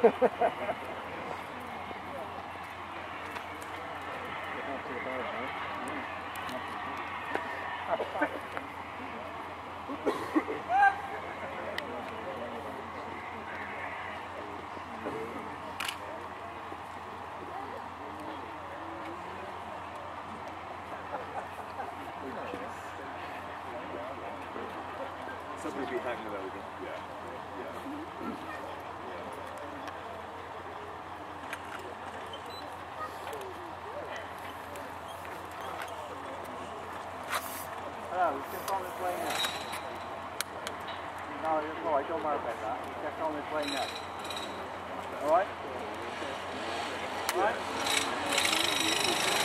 Something to be talking about again. Yeah. Hello, he's just on his way now. No, I don't worry about that. He's just on his way now. Alright? Alright?